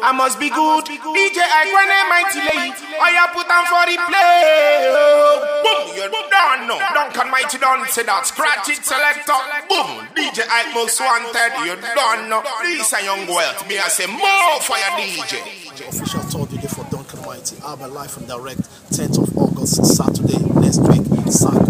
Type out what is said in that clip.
I must be good. DJ Akwene Mighty late. Oh, you put on for replay. Boom, you don't know. Duncan Mighty don't say that. Scratch it, select up. Boom, DJ Ike most wanted. You don't know. This a young wealth. Me, I say more for your DJ. Official tour today for Duncan Mighty. Album live and direct. 10th of August, Saturday next week.